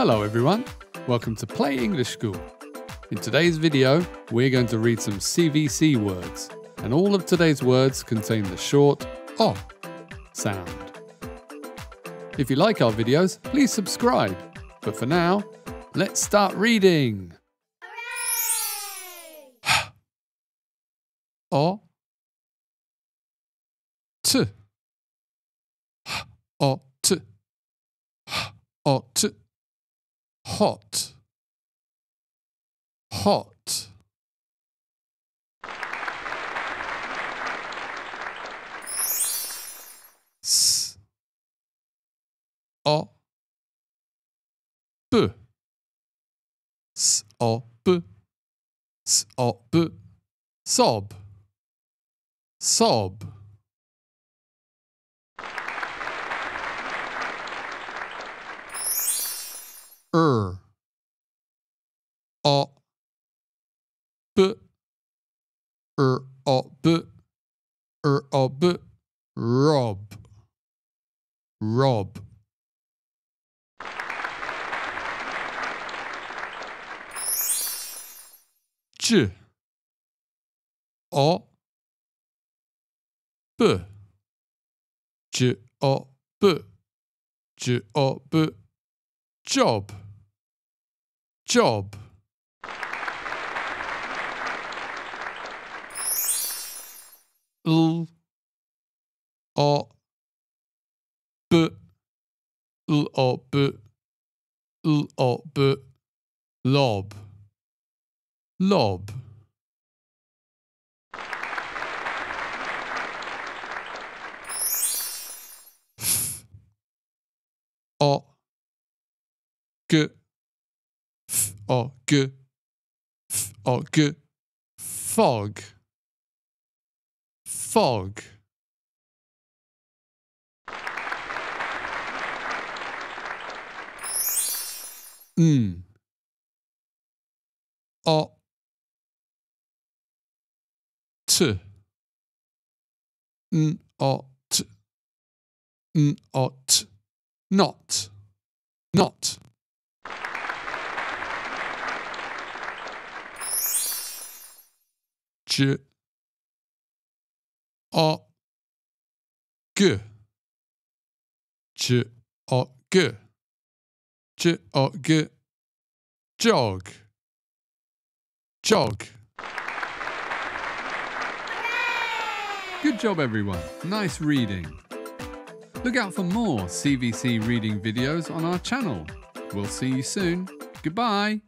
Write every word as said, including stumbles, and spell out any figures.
Hello everyone, welcome to Play English School. In today's video, we're going to read some C V C words, and all of today's words contain the short O sound. If you like our videos, please subscribe. But for now, let's start reading. Hooray! O T O T O T Hot, hot. S, o, b, s, o, b, s, o, b. Sob, sob. Er, o, b, er, o, b, er, o, b, rob, rob. J, o, b, j, o, b, j, o, b, job. Job. L, o, b, l, o, b, l, o, b, lob, lob. F, o, g, O g, f o g, fog, fog. N, o, t, n o t, n o t, not, not. J, o, g, j, o, g, j, o, g, jog, jog. Good job everyone, nice reading. Look out for more C V C reading videos on our channel. We'll see you soon, goodbye.